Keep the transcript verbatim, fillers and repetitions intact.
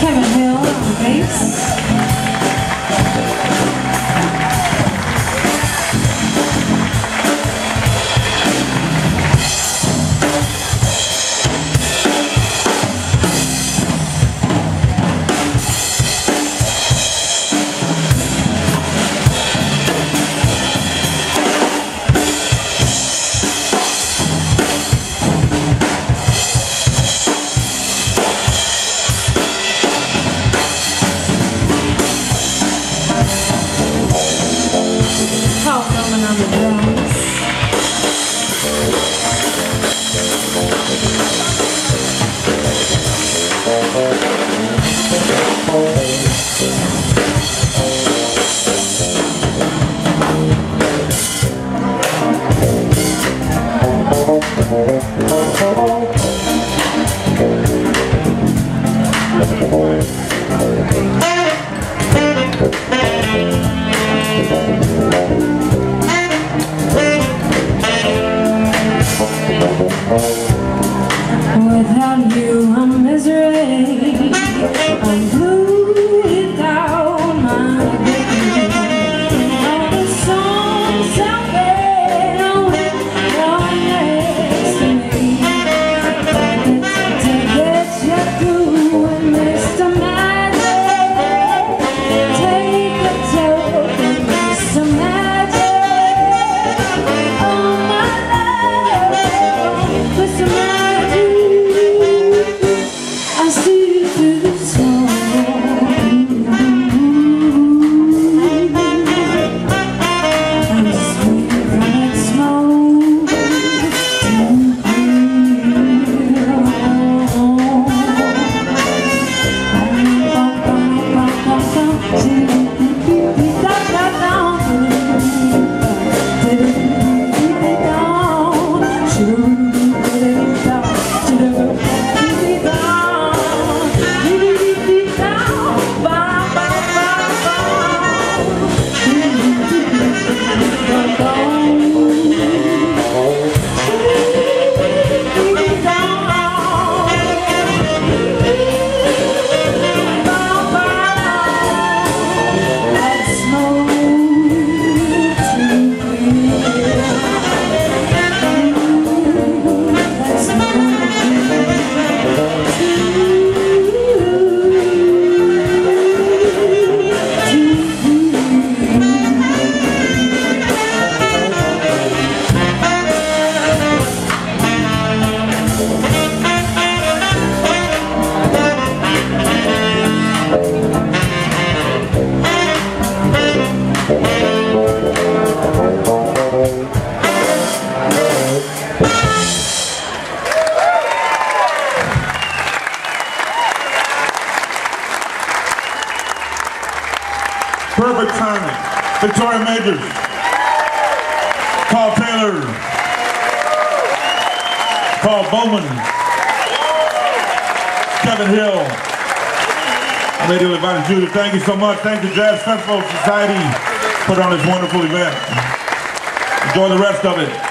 Kevin please. Without you, I'm misery. I'm blue without my baby. All the songs I made are next to me. To get you through and Mister Magic, take a joke and Mister Magic. Oh my love, Mister Magic. Perfect timing. Victoria Majors, Paul Taylor, Paul Bowman, Kevin Hill. I'd like to invite you to thank you so much. Thank the Jazz Festival Society for putting on this wonderful event. Enjoy the rest of it.